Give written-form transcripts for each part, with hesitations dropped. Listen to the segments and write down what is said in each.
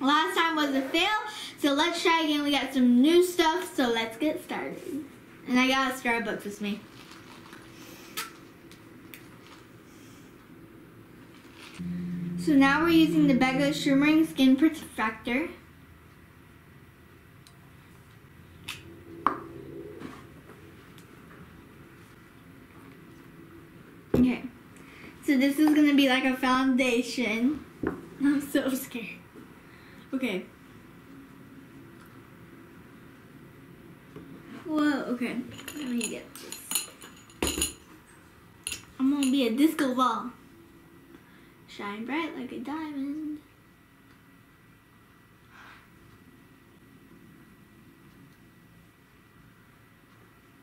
Last time was a fail, so let's try again. We got some new stuff, so let's get started. And I got a Starbucks with me. So now we're using the BECCA Shimmering Skin Protector. Okay, so this is gonna be like a foundation. I'm so scared. Okay. Whoa, okay, let me get this. I'm gonna be a disco ball. Shine bright like a diamond.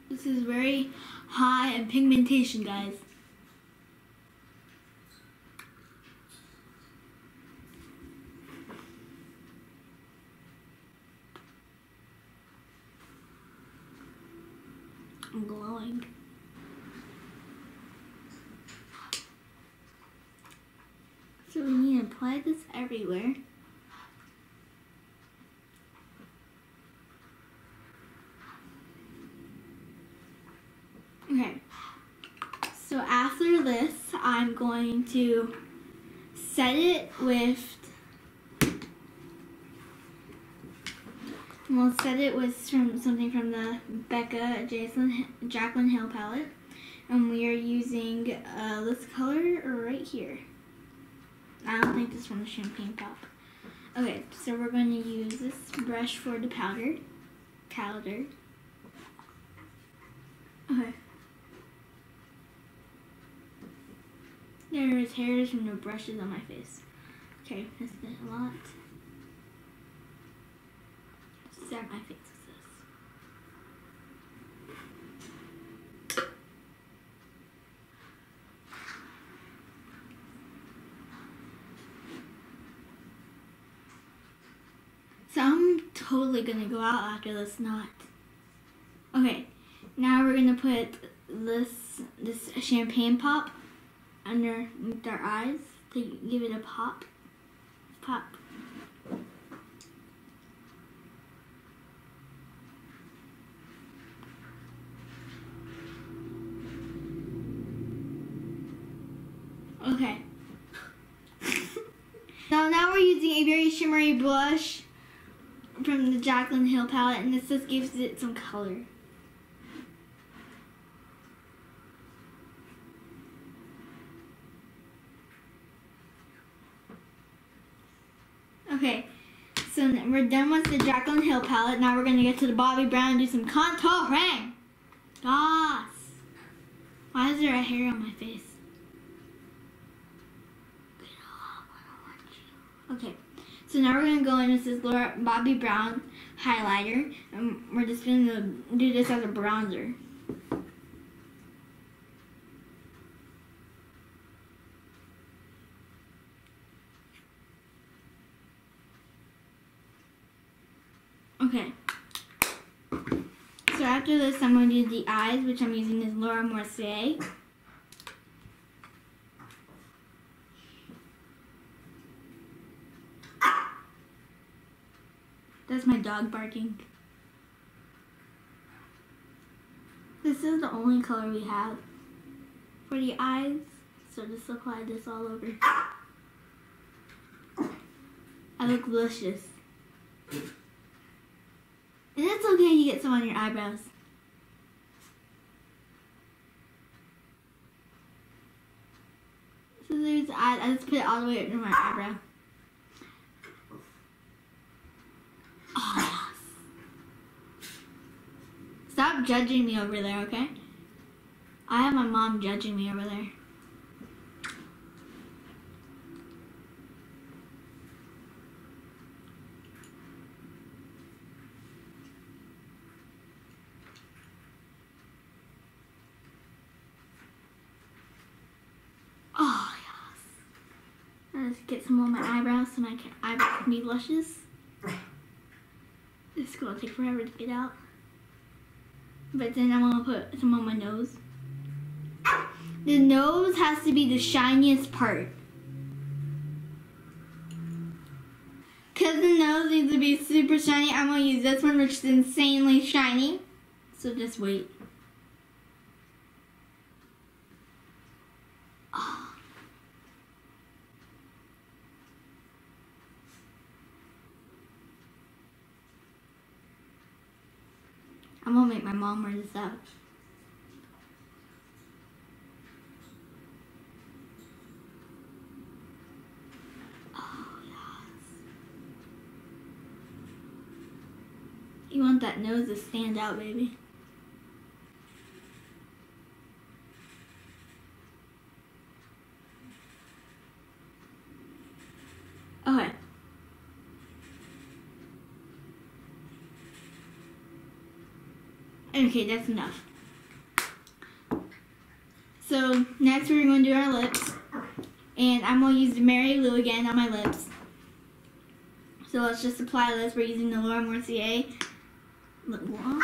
This is very high in pigmentation, guys. I'm glowing. So we need to apply this everywhere. Okay, so after this, I'm going to set it with, we'll set it with something from the BECCA Jaclyn Hill palette. And we are using this color right here. I don't think this one's Champagne Pop. Okay, so we're going to use this brush for the powder. Okay. There's hairs from the brushes on my face. Okay, that's been a lot. Set my face with this. So I'm totally gonna go out after this knot. Okay, now we're gonna put this Champagne Pop underneath our eyes to give it a pop. Okay. So now we're using a very shimmery blush from the Jaclyn Hill palette, and this just gives it some color. Okay, so we're done with the Jaclyn Hill palette. Now we're going to get to the Bobbi Brown and do some contouring. Gosh. Why is there a hair on my face? Okay, so now we're going to go in with this Bobbi Brown highlighter, and we're just going to do this as a bronzer. Okay, so after this I'm going to do the eyes, which I'm using is Laura Mercier. That's my dog barking. This is the only color we have for the eyes, so just apply this all over. I look luscious. And it's okay you get some on your eyebrows. So there's the eyes, I just put it all the way up to my eyebrow. Oh, stop judging me over there, okay? I have my mom judging me over there. Oh, yes. Let's get some on my eyebrows so my eyebrows can be luscious. This is gonna take forever to get out. But then I'm gonna put some on my nose. The nose has to be the shiniest part. Because the nose needs to be super shiny, I'm going to use this one, which is insanely shiny. So just wait. Oh. I'm going to make my mom wear this out. You want that nose to stand out, baby. Okay. Okay, that's enough. So, next we're going to do our lips. And I'm going to use the Mary Lou again on my lips. So let's just apply this. We're using the Laura Mercier lip gloss.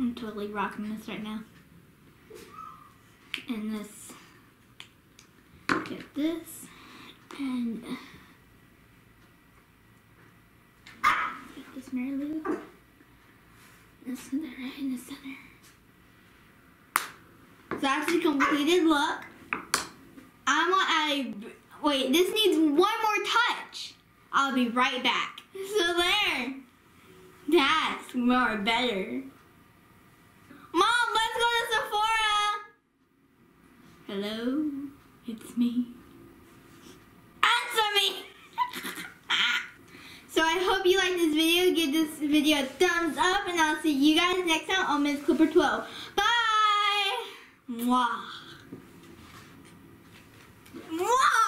I'm totally rocking this right now. And this, get this, and get this Mary Lou. This one right in the center. So that's the completed look. I'm on a, wait, this needs one more touch. I'll be right back. So there. That's more better. Mom, let's go to Sephora. Hello, it's me. Answer me. So I hope you liked this video. Give this video a thumbs up and I'll see you guys next time on Miss Clipper 12. Bye. Mwah! Mwah!